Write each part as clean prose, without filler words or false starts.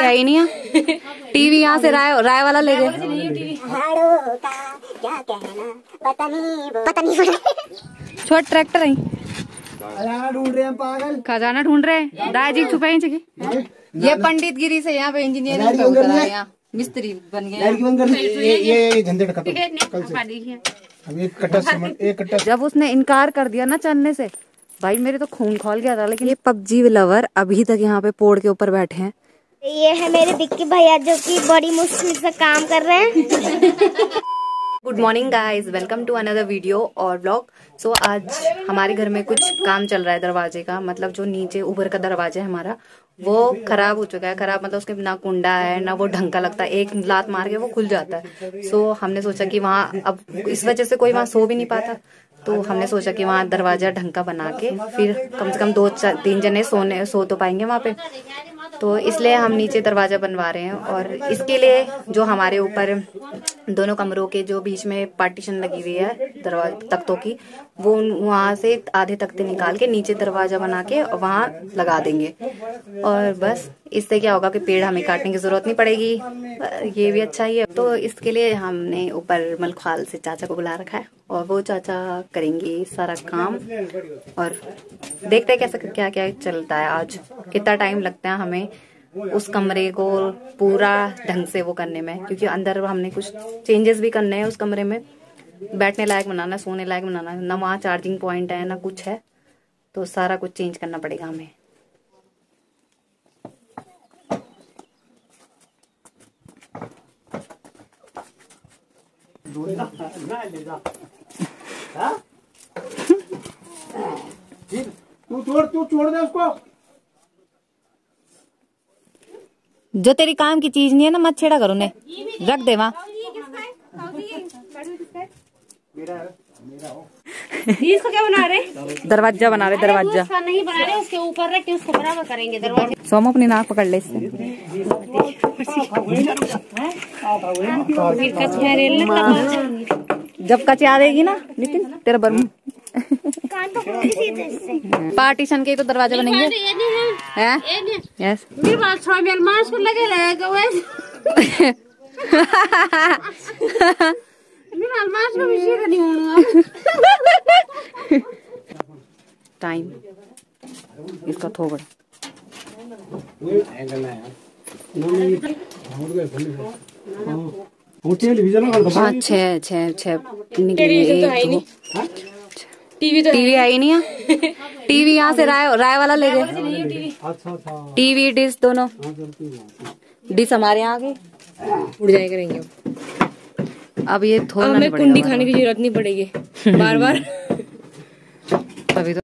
ही नहीं है टीवी यहाँ से राय वाला ले गए। छोटा ट्रैक्टर है, खजाना ढूंढ रहे हैं, राय जी छुपे हैं। ये पंडित गिरी से यहाँ पे इंजीनियरिंग का उतर आया, यहाँ मिस्त्री बन गए। जब उसने इनकार कर दिया ना चलने से, भाई मेरे तो खून खौल गया था। लेकिन ये पबजी लवर अभी तक यहाँ पे पोड़ के ऊपर बैठे हैं। ये है मेरे विक्की भैया जो कि बड़ी मुश्किल से काम कर रहे हैं। Good morning guys, welcome to another video और व्लॉग। सो आज हमारे घर में कुछ काम चल रहा है दरवाजे का, मतलब जो नीचे ऊपर का दरवाजा है हमारा वो खराब हो चुका है। खराब मतलब उसके ना कुंडा है ना वो ढंग का लगता है, एक लात मार के वो खुल जाता है। सो हमने सोचा कि वहाँ अब इस वजह से कोई वहाँ सो भी नहीं पाता, तो हमने सोचा कि वहाँ दरवाजा ढंग का बना के फिर कम से कम 2-3 जने सो तो पाएंगे वहाँ पे। तो इसलिए हम नीचे दरवाजा बनवा रहे हैं। और इसके लिए जो हमारे ऊपर दोनों कमरों के जो बीच में पार्टीशन लगी हुई है दरवाजे तख्तों की, वो वहाँ से आधे तख्ते निकाल के नीचे दरवाजा बना के वहाँ लगा देंगे। और बस इससे क्या होगा कि पेड़ हमें काटने की जरूरत नहीं पड़ेगी, ये भी अच्छा ही है। तो इसके लिए हमने ऊपर मलखाल से चाचा को बुला रखा है और वो चाचा करेंगे सारा काम। और देखते हैं कैसा क्या क्या चलता है आज, कितना टाइम लगता है हमें उस कमरे को पूरा ढंग से वो करने में, क्योंकि अंदर हमने कुछ चेंजेस भी करने हैं उस कमरे में, बैठने लायक बनाना, सोने लायक बनाना। ना वहाँ चार्जिंग पॉइंट है ना कुछ है, तो सारा कुछ चेंज करना पड़ेगा हमें। तू छोड़ दे उसको, जो तेरी काम की चीज नहीं है ना मत छेड़ा करो, ने रख दे वहाँ। इसको क्या बना रहे? दरवाजा बना रहे, दरवाजा नहीं बना रहे, उसके ऊपर रख के उसको बराबर करेंगे दरवाजा। सोमो अपनी नाक पकड़ ले इससे, जब कच आ देगी ना नितिन तेरा बर्म। पार्टीशन के तो दरवाजे बनेंगे हैं। यस मेरी बात सुन, मेरे मास को लगे रहेगा वैसे मेरा मास को विषय का नहीं होना टाइम इसका थोड़ा एंगल है यार। 5-6 टीवी आई नहीं है, टीवी यहाँ से राय वाला ले गए। टीवी डिश दोनों डिश हमारे यहाँ उड़ जाए करेंगे। अब ये थोड़ा हमें कुंडी खाने की जरूरत नहीं पड़ेगी बार बार, तभी तो।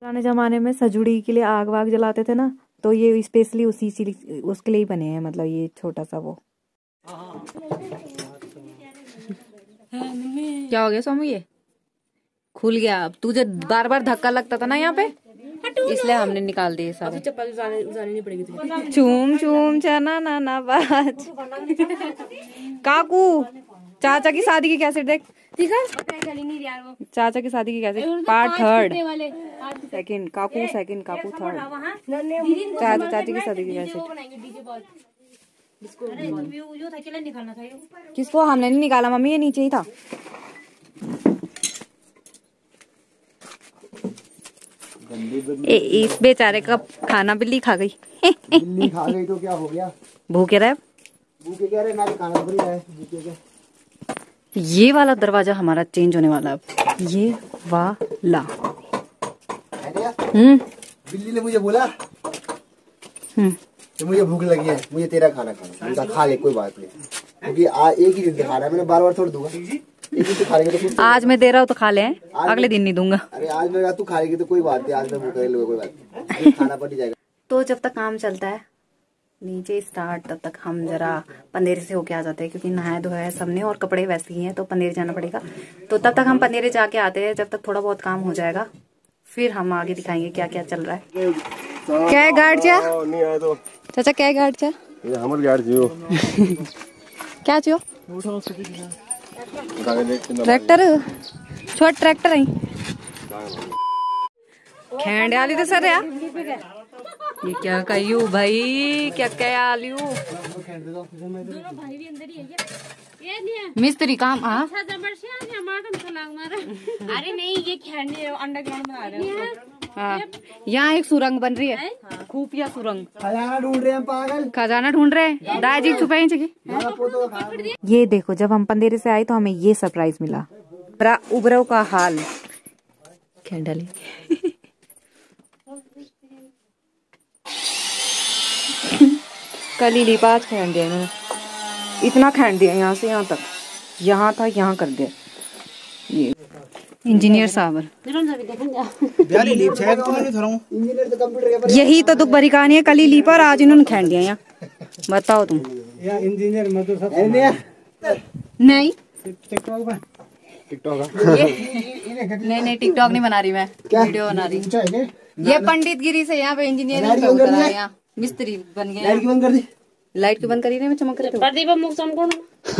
पुराने जमाने में सजुड़ी के लिए आग वाग जलाते थे ना, तो ये स्पेशली उसी चीज उसके लिए ही बने हैं। मतलब ये छोटा सा वो क्या हो गया सोमू, ये खुल गया। अब तुझे बार बार धक्का लगता था ना यहाँ पे, इसलिए हमने निकाल दिए सारे। चप्पल नहीं पड़ेगी, चूम चूम चना ना ना बाज काकू। चाचा की शादी की कैसेट देख, ठीक है चाचा की शादी की कैसेट पार्ट 3 काकू 3 चाचा की शादी की कैसेट। किसको हमने नहीं निकाला मम्मी, ये नीचे ही था। इस बेचारे का खाना बिल्ली खा गई। बिल्ली खा गई तो क्या हो गया, भूखे रहे, भूखे क्या रहे, मेरे खाना बिल्ली है भूखे क्या। ये वाला दरवाजा हमारा चेंज होने वाला है, ये वाला। बिल्ली ने मुझे बोला तो मुझे भूख लगी है, मुझे तेरा खाना खाना, खा ले कोई बात नहीं। क्योंकि एक ही दिन दिखा रहा है, मैंने बार बार थोड़ा दूंगा। एक दिन तो खा लेंगे तो आज मैं दे रहा हूँ तो खा ले, अगले दिन नहीं दूंगा। अरे आज मैं तू खा लेगी तो कोई बात नहीं, आज मैं कर लूंगा कोई बात नहीं, खाना पड़ ही जाएगा। तो जब तक काम चलता है नीचे स्टार्ट, तब तक हम जरा पंदेरे से होके आ जाते हैं, क्योंकि नहाया धोया है सबने और कपड़े वैसे ही हैं, तो पंदेरे जाना पड़ेगा। तो तब तक हम पंदेरे जाके आते हैं, जब तक थोड़ा बहुत काम हो जाएगा फिर हम आगे दिखाएंगे क्या क्या चल रहा है। क्या है गार्ड चाचा, क्या है गार्ड क्या चो ट्रैक्टर छोट ट्रैक्टर है खेंड आली तो सर यार ये क्या कहियो भाई, क्या क्या आलियो मिस्त्री काम। हाँ अरे नहीं ये अंडरग्राउंड बना रहे हैं, यहाँ एक सुरंग बन रही है, खुफिया सुरंग। खजाना ढूंढ रहे हैं पागल, खजाना ढूंढ रहे हैं दाजी छुपाई जगह। ये देखो जब हम पंदेरे से आए तो हमें ये सरप्राइज मिला, उबराव का हाल खेंडाली। कल ही ली 5 खेंड दिया इन्होंने, इतना खेंड दिया यहाँ से यहाँ तक, यहाँ था यहाँ कर दिया। ये इंजीनियर साहब यही तो दुख भरी कहानी है, कल ही ली पर आज इन्होंने खेंड दिया यहाँ, बताओ तुम। इंजीनियर नहीं नहीं टिकटॉक नहीं बना रही मैं, वीडियो बना रही। ये पंडित गिरी से यहाँ पे इंजीनियरिंग मिस्त्री बन गया, लाइट बंद कर दी, लाइट बंद करी मैं चमक रहे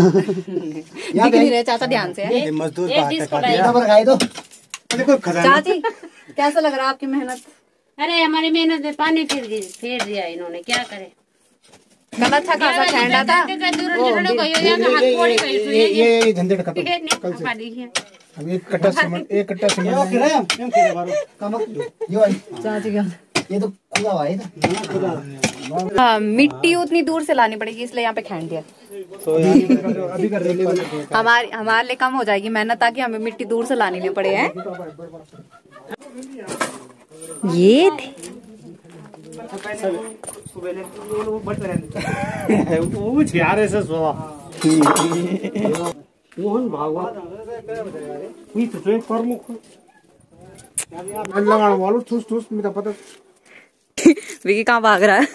दिख नहीं रहे। चाचा ध्यान से है मजदूर दो चाची, कैसा लग रहा आपकी मेहनत? अरे हमारी मेहनत में पानी फेर दिया इन्होंने, क्या करे। कल अच्छा खासा ठंडा था, ये झंडे का अब एक कट्टा ये तो हाँ, मिट्टी उतनी दूर से लानी पड़ेगी इसलिए यहाँ पे खेंड दिया। हमारे लिए कम हो जाएगी मेहनत, ताकि हमें मिट्टी दूर से लाने लिए पड़े हैं। ये मोहन भागवा विकी कहाँ भाग रहा है।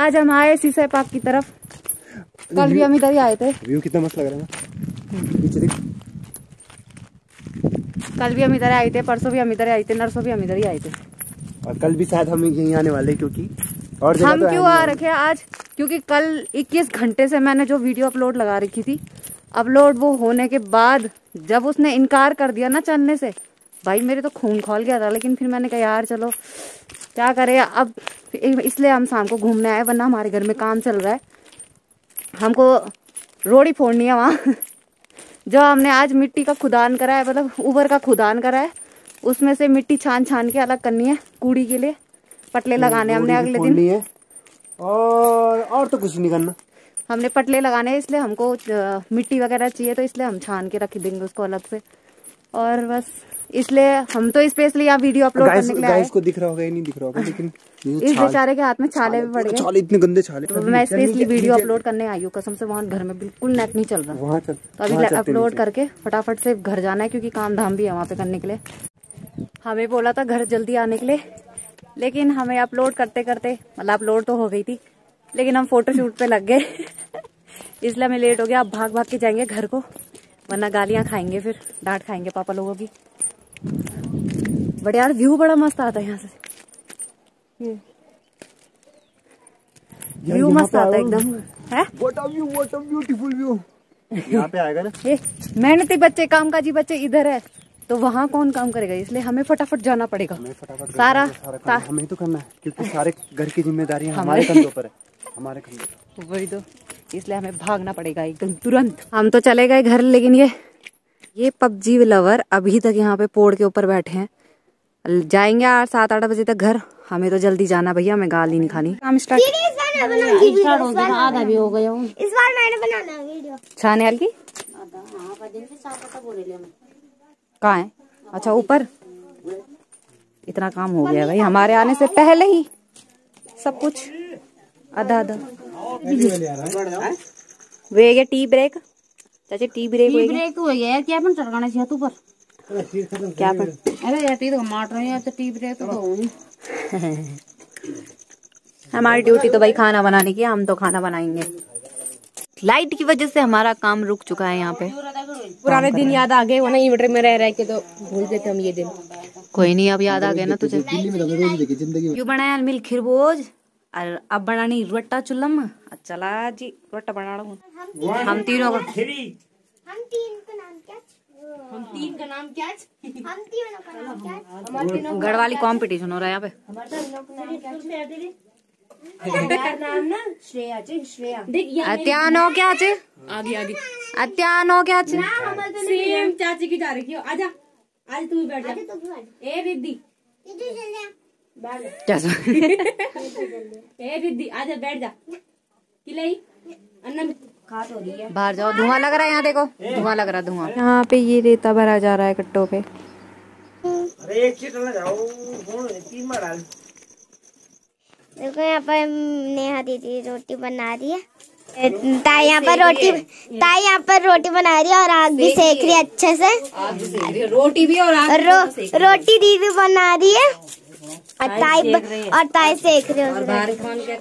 आज हम आए सीसे पार्क की तरफ, कल भी हम इधर ही आए थे। व्यू कितना मस्त लग रहा है, कल भी हम इधर आए थे, परसों भी हम इधर आए थे, नरसों भी हम इधर ही आए थे, और कल भी शायद हम यहीं आने वाले, क्योंकि और हम क्यों आ रखे हैं आज, क्योंकि कल 21 घंटे से मैंने जो वीडियो अपलोड लगा रखी थी, अपलोड वो होने के बाद जब उसने इनकार कर दिया ना चलने से, भाई मेरे तो खून खौल गया था। लेकिन फिर मैंने कहा यार चलो क्या करें अब, इसलिए हम शाम को घूमने आए, वरना हमारे घर में काम चल रहा है, हमको रोड़ी फोड़नी है वहाँ। जो हमने आज मिट्टी का खुदान करा है, मतलब ऊबर का खुदान करा है, उसमें से मिट्टी छान छान के अलग करनी है कूड़ी के लिए, पटले लगाने हमने अगले दिन है। और तो कुछ नहीं करना, हमने पटले लगाने हैं, इसलिए हमको मिट्टी वगैरह चाहिए, तो इसलिए हम छान के रख देंगे उसको अलग से। और बस इसलिए हम तो स्पेशली यहाँ वीडियो अपलोड करने के लिए आए। इसको दिख रहा होगा या नहीं दिख रहा होगा, लेकिन इस बेचारे के हाथ में छाले भी पड़ गए, छाले इतने गंदे छाले। तो मैं स्पेशली वीडियो अपलोड करने आई हूँ, कसम से वहाँ घर में बिल्कुल नेट नहीं चल रहा, तो अभी अपलोड करके फटाफट से घर जाना है, क्योंकि काम धाम भी है वहाँ पे करने के लिए। हमें बोला था घर जल्दी आने के लिए, लेकिन हमें अपलोड करते करते, मतलब अपलोड तो हो गई थी लेकिन हम फोटोशूट पे लग गए इसलिए हमें लेट हो गया। अब भाग भाग के जाएंगे घर को, वरना गालियाँ खाएंगे, फिर डांट खाएंगे पापा लोगों की। बट यार व्यू बड़ा मस्त आता है यहाँ से, व्यू मस्त आता है एकदम, है व्हाट अ ब्यूटीफुल व्यू। यहाँ पे आएगा ना मेहनती बच्चे, कामकाजी बच्चे इधर है, तो वहाँ कौन काम करेगा, इसलिए हमें फटाफट जाना पड़ेगा। सारा हमें तो करना है, क्योंकि सारे घर की जिम्मेदारी हमारे कंधों पर है, हमारे कंधों वही तो, इसलिए हमें भागना पड़ेगा एकदम तुरंत। हम तो चले गए घर, लेकिन ये पबजी लवर अभी तक यहाँ पे पोड़ के ऊपर बैठे हैं, जाएंगे 7-8 बजे तक घर। हमें तो जल्दी जाना भैया, हमें गाली नहीं खानी। काम स्टार्ट हो गया छाने की, कहाँ है? अच्छा ऊपर इतना काम हो गया भाई हमारे आने से पहले ही, सब कुछ आधा आधा। वे गया टी ब्रेक चाचा, टी ब्रेक हो गया यार। क्या चढ़ाना चाहिए ऊपर क्या? अरे यार टी तो मार रहे हैं तो टी ब्रेक तो हमारी ड्यूटी तो भाई खाना बनाने की, हम तो खाना बनाएंगे। लाइट की वजह से हमारा काम रुक चुका है। यहाँ पे पुराने दिन याद आ गए, वरना इन्वर्टर में रह रहे के तो भूल देते हम ये दिन। कोई नहीं, अब याद आ गया ना तुझे। क्यों बनाया मिल खिरबोज? और अब बनानी रोटा चुल्लम। चला जी रोटा बना लो। हम तीनों का नाम घर वाली कॉम्पिटिशन हो रहा है यहाँ पे। नाम ना श्रेया चे, श्रेया अत्यानो क्या चे? आगे आगे अत्यानो क्या चे? सेम चाची की जा रही हो। आजा आज तू बैठ जा। ए रिद्धि आजा बैठ जा। किलाई अन्ना खाट हो रही है। बाहर जाओ, धुआं लग रहा है यहाँ। देखो धुआं लग रहा, धुआं यहाँ पे। ये रेता भरा जा रहा है कट्टों पे। अरे एक चीज डाल। देखो यहाँ पर नेहा दीदी रोटी बना रही है। ताई यहाँ पर रोटी बना रही है और आग भी सेक रही है अच्छे से। रोटी भी और आग रोटी दीदी बना रही है और ताई सेक रही है।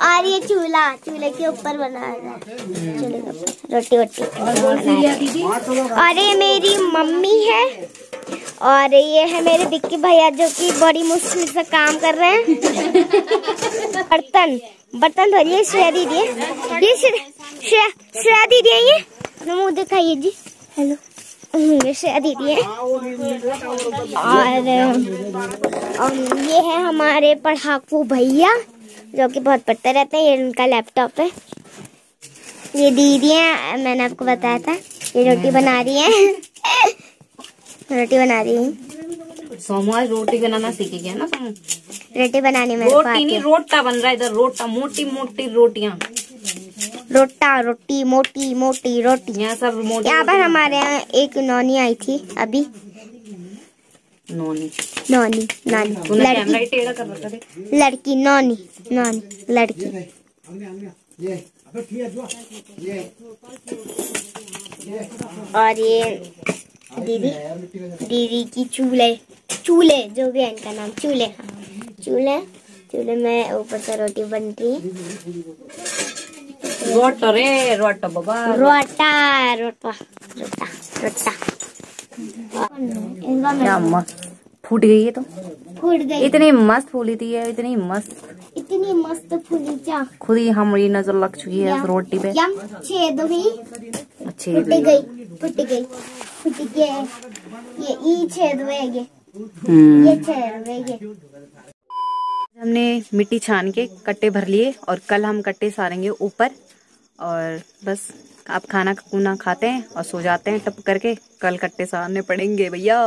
और ये चूल्हे के ऊपर बना रहा है, चूल्हे के ऊपर रोटी वोटी। और ये मेरी मम्मी है और ये है मेरे विक्की भैया जो कि बड़ी मुश्किल से काम कर रहे हैं। बर्तन धो रही है श्रेया दीदी। ये श्रेया दीदी है। ये मुँह दिखाइए जी। हेलो, ये श्रेया दीदी है। और ये है हमारे पढ़ाकू भैया जो कि बहुत पढ़ते रहते हैं। ये उनका लैपटॉप है। ये दीदी है, मैंने आपको बताया था। ये रोटी बना रही है, रोटी बना रही है। सोमवार रोटी बनाना सीखेगी ना। रोटी बनाने में रोटी नहीं रोटा बन रहा है इधर। रोटा मोटी मोटी रोटियाँ, रोटा रोटी मोटी मोटी रोटियाँ सब मोटी। यहाँ पर हमारे यहाँ एक नौनी आई थी अभी। नौनी नौनी नानी लड़की लड़की नौनी नौनी लड़की। और ये दीदी की चूल्हे जो भी है इनका नाम चूल्हे में ऊपर से रोटी बनती है। रोटा रे रोटा बाबा रोटा रोटा रोटा रोटा। क्या मस्त फूट गई है, तो फूट गई। इतनी मस्त फूली थी है, इतनी मस्त फूली जा। खुद ही हमारी नजर लग चुकी है रोटी पे। छेद हो गई, फूट गई। ये छेद होएगी, ये छेद होएगी। हमने मिट्टी छान के कट्टे भर लिए और कल हम कट्टे सारेंगे ऊपर। और बस आप खाना कूना खाते हैं और सो जाते हैं टप करके। कल कट्टे सारने पड़ेंगे भैया।